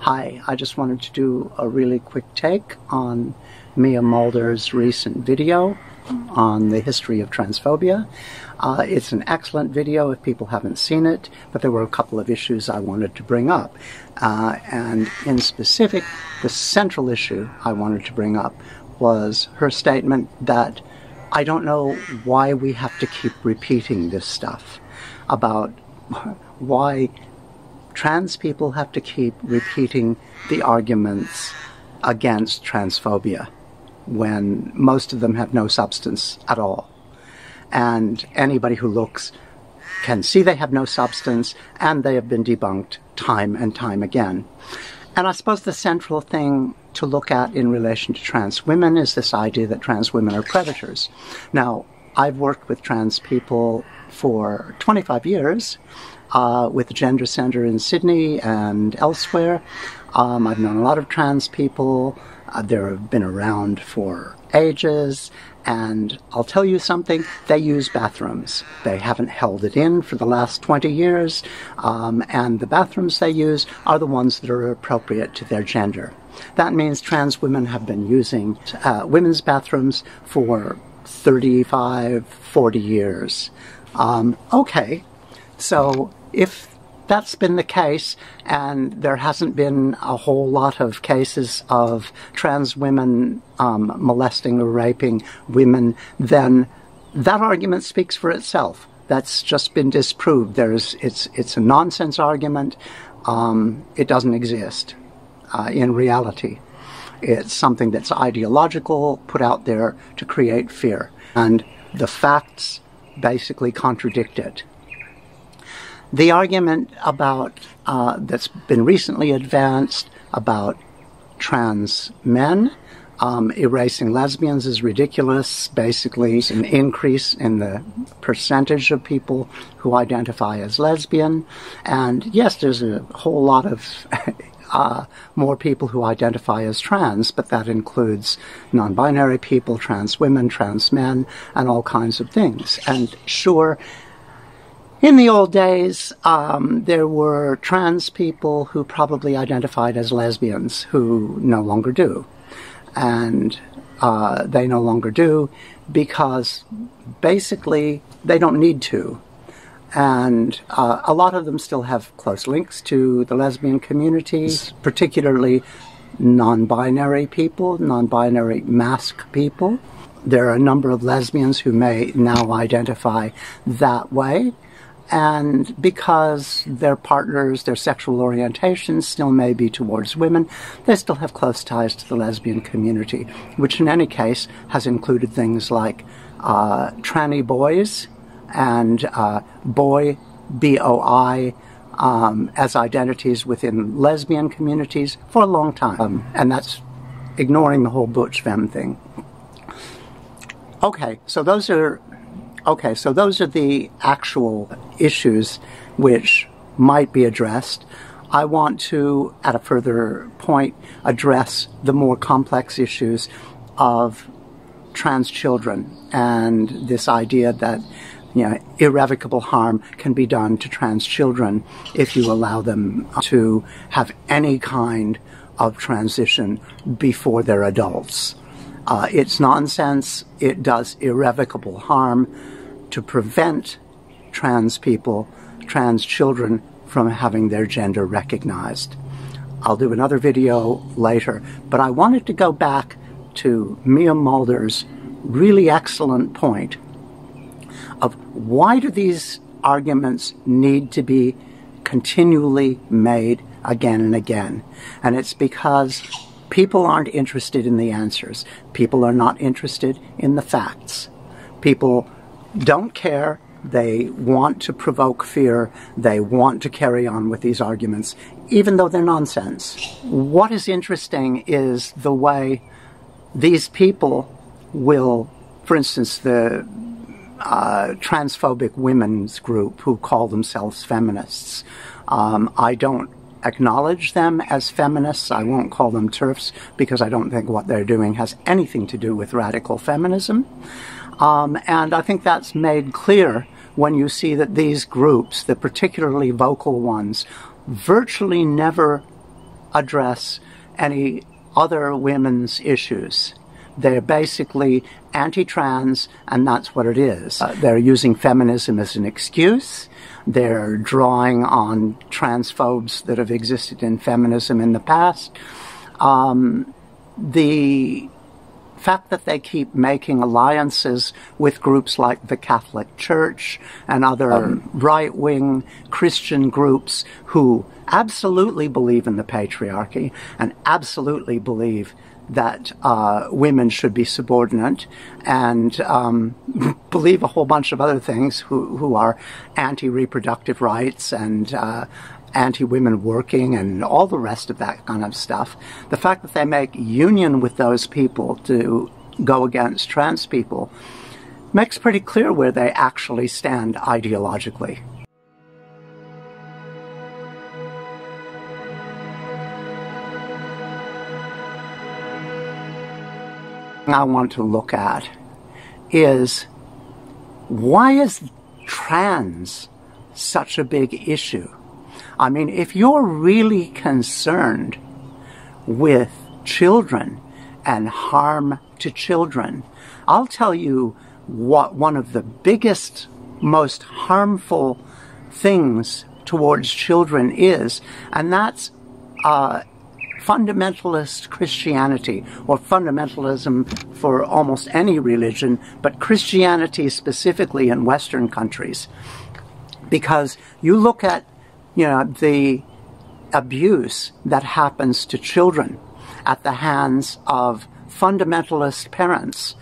Hi, I just wanted to do a really quick take on Mia Mulder's recent video on the history of transphobia. It's an excellent video if people haven't seen it, but there were a couple of issues I wanted to bring up. And in specific, the central issue I wanted to bring up was her statement that I don't know why we have to keep repeating this stuff about why trans people have to keep repeating the arguments against transphobia when most of them have no substance at all. And anybody who looks can see they have no substance, and they have been debunked time and time again. And I suppose the central thing to look at in relation to trans women is this idea that trans women are predators. Now, I've worked with trans people for 25 years, with the Gender Center in Sydney and elsewhere. I've known a lot of trans people. They have been around for ages, and I'll tell you something, they use bathrooms. They haven't held it in for the last 20 years, and the bathrooms they use are the ones that are appropriate to their gender. That means trans women have been using women's bathrooms for 35, 40 years. Okay, so if that's been the case, and there hasn't been a whole lot of cases of trans women molesting or raping women, then that argument speaks for itself. That's just been disproved. It's a nonsense argument. It doesn't exist in reality. It's something that's ideological, put out there to create fear. And the facts basically contradict it. The argument about that's been recently advanced about trans men erasing lesbians is ridiculous. Basically, it's an increase in the percentage of people who identify as lesbian. And yes, there's a whole lot of more people who identify as trans, but that includes non-binary people, trans women, trans men, and all kinds of things. And sure, in the old days, there were trans people who probably identified as lesbians who no longer do. And they no longer do because basically they don't need to. And a lot of them still have close links to the lesbian communities, particularly non-binary people, non-binary mask people. There are a number of lesbians who may now identify that way. And because their partners, their sexual orientation still may be towards women, they still have close ties to the lesbian community, which in any case has included things like tranny boys and boy, B-O-I, as identities within lesbian communities for a long time. And that's ignoring the whole butch femme thing. Okay, so those are the actual issues which might be addressed. I want to, at a further point, address the more complex issues of trans children and this idea that, you know, irrevocable harm can be done to trans children if you allow them to have any kind of transition before they're adults. It's nonsense. It does irrevocable harm to prevent trans people, trans children, from having their gender recognized. I'll do another video later, but I wanted to go back to Mia Mulder's really excellent point of why do these arguments need to be continually made again and again? And it's because people aren't interested in the answers. People are not interested in the facts. People don't care. They want to provoke fear. They want to carry on with these arguments, even though they're nonsense. What is interesting is the way these people will, for instance, the transphobic women's group who call themselves feminists. I don't acknowledge them as feminists. I won't call them TERFs because I don't think what they're doing has anything to do with radical feminism. And I think that's made clear when you see that these groups, the particularly vocal ones, virtually never address any other women's issues. They're basically anti-trans, and that's what it is. They're using feminism as an excuse. They're drawing on transphobes that have existed in feminism in the past. The fact that they keep making alliances with groups like the Catholic Church and other right-wing Christian groups who absolutely believe in the patriarchy and absolutely believe that women should be subordinate and believe a whole bunch of other things who are anti-reproductive rights and anti-women working and all the rest of that kind of stuff. The fact that they make union with those people to go against trans people makes pretty clear where they actually stand ideologically. I want to look at is, why is trans such a big issue? I mean, if you're really concerned with children and harm to children, I'll tell you what one of the biggest, most harmful things towards children is, and that's fundamentalist Christianity, or fundamentalism for almost any religion, but Christianity specifically in Western countries. Because you look at, you know, the abuse that happens to children at the hands of fundamentalist parents,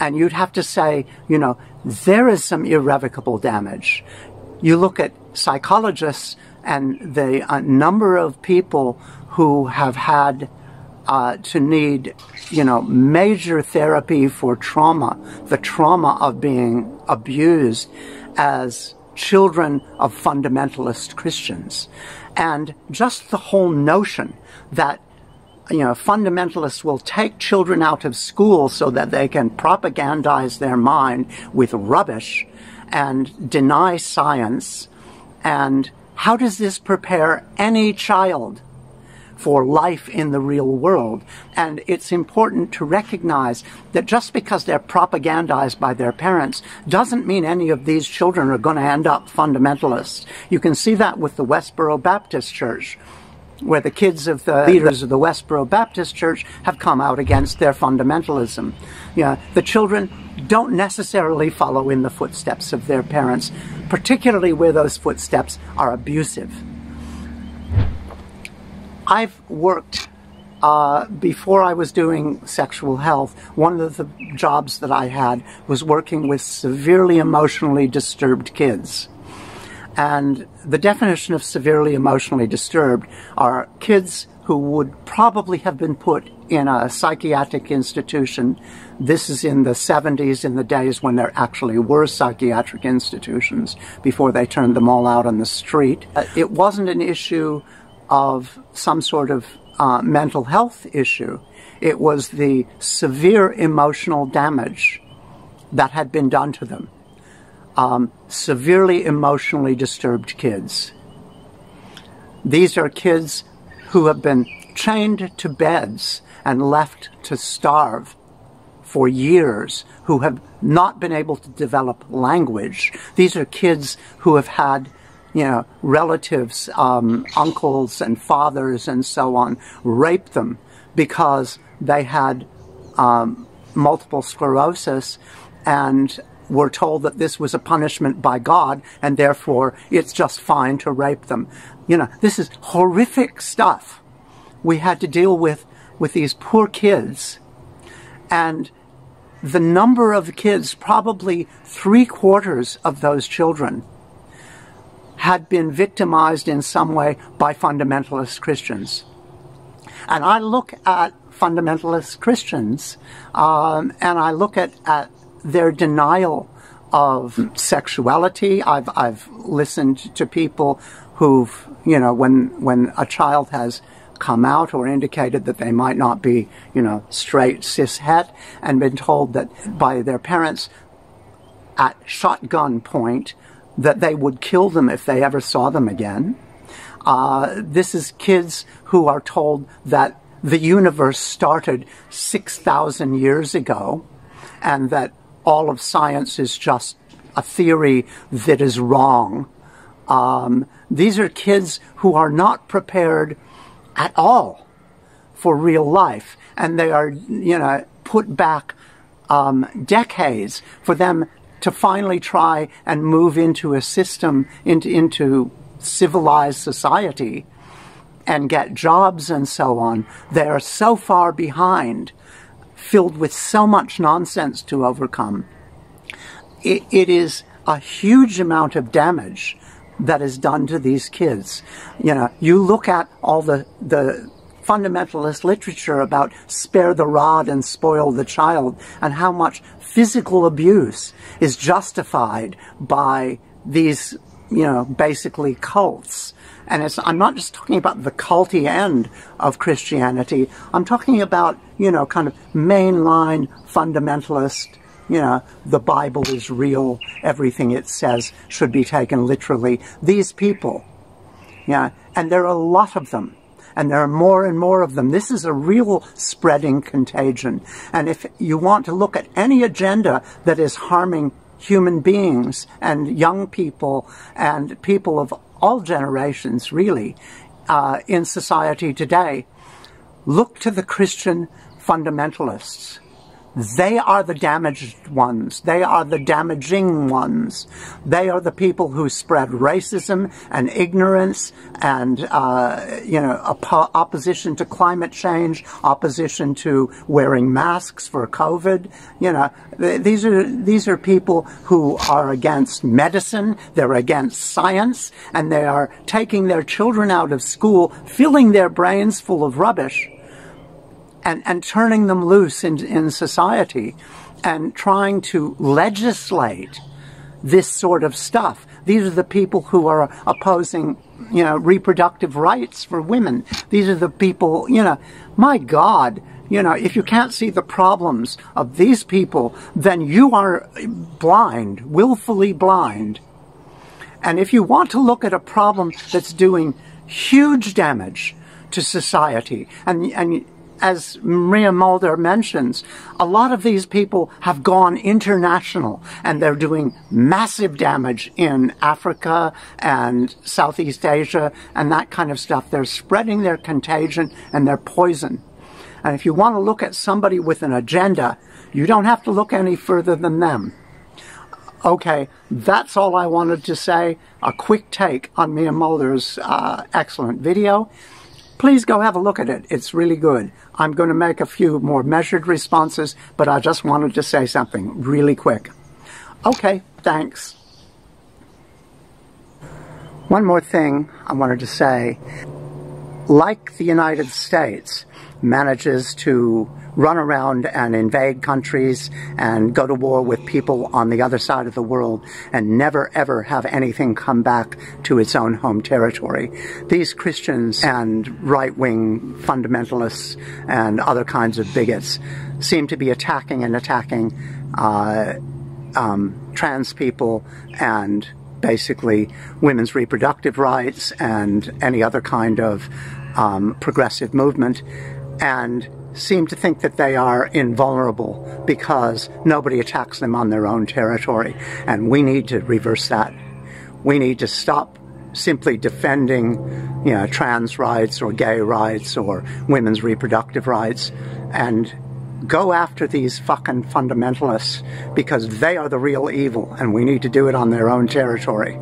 and you'd have to say, you know, there is some irrevocable damage. You look at psychologists and the number of people who have had to need, you know, major therapy for trauma, the trauma of being abused as children of fundamentalist Christians. And just the whole notion that, you know, fundamentalists will take children out of school so that they can propagandize their mind with rubbish and deny science. And how does this prepare any child for life in the real world? And it's important to recognize that just because they're propagandized by their parents doesn't mean any of these children are going to end up fundamentalists. You can see that with the Westboro Baptist Church, where the kids of the leaders of the Westboro Baptist Church have come out against their fundamentalism. You know, the children don't necessarily follow in the footsteps of their parents, particularly where those footsteps are abusive. I've worked, before I was doing sexual health, one of the jobs that I had was working with severely emotionally disturbed kids. And the definition of severely emotionally disturbed are kids who would probably have been put in a psychiatric institution. This is in the 70s, in the days when there actually were psychiatric institutions, before they turned them all out on the street. It wasn't an issue of some sort of mental health issue. It was the severe emotional damage that had been done to them. Severely emotionally disturbed kids. These are kids who have been chained to beds and left to starve for years, who have not been able to develop language. These are kids who have had, you know, relatives, uncles and fathers and so on, raped them because they had multiple sclerosis and were told that this was a punishment by God and therefore it's just fine to rape them. You know, this is horrific stuff we had to deal with these poor kids. And the number of kids, probably 3/4 of those children, had been victimized in some way by fundamentalist Christians. And I look at fundamentalist Christians and I look at their denial of sexuality. I've listened to people who've, you know, when a child has come out or indicated that they might not be, you know, straight, cis het, and been told that by their parents at shotgun point that they would kill them if they ever saw them again. This is kids who are told that the universe started 6,000 years ago and that all of science is just a theory that is wrong. These are kids who are not prepared at all for real life, and they are, you know, put back decades for them to finally try and move into a system, into civilized society and get jobs and so on. They are so far behind, filled with so much nonsense to overcome. It is a huge amount of damage that is done to these kids. You know, you look at all the fundamentalist literature about spare the rod and spoil the child, and how much physical abuse is justified by these, you know, basically cults. And it's, I'm not just talking about the culty end of Christianity. I'm talking about, you know, kind of mainline fundamentalist, you know, the Bible is real, everything it says should be taken literally. These people, yeah, and there are a lot of them, and there are more and more of them. This is a real spreading contagion. And if you want to look at any agenda that is harming human beings and young people and people of all generations, really, in society today, look to the Christian fundamentalists. They are the damaged ones. They are the damaging ones. They are the people who spread racism and ignorance and, you know, opposition to climate change, opposition to wearing masks for COVID. You know, these are people who are against medicine. They're against science, and they are taking their children out of school, filling their brains full of rubbish, and turning them loose in society and trying to legislate this sort of stuff. These are the people who are opposing, you know, reproductive rights for women. These are the people, you know, my God, you know, if you can't see the problems of these people, then you are blind, willfully blind. And if you want to look at a problem that's doing huge damage to society, and as Mia Mulder mentions, a lot of these people have gone international, and they're doing massive damage in Africa and Southeast Asia and that kind of stuff. They're spreading their contagion and their poison. And if you want to look at somebody with an agenda, you don't have to look any further than them. Okay, that's all I wanted to say. A quick take on Mia Mulder's excellent video. Please go have a look at it. It's really good. I'm going to make a few more measured responses, but I just wanted to say something really quick. Okay, thanks. One more thing I wanted to say. Like the United States manages to run around and invade countries and go to war with people on the other side of the world and never ever have anything come back to its own home territory, these Christians and right-wing fundamentalists and other kinds of bigots seem to be attacking and attacking trans people and basically women's reproductive rights and any other kind of progressive movement, and seem to think that they are invulnerable because nobody attacks them on their own territory. And we need to reverse that. We need to stop simply defending, you know, trans rights or gay rights or women's reproductive rights, and go after these fucking fundamentalists, because they are the real evil, and we need to do it on their own territory.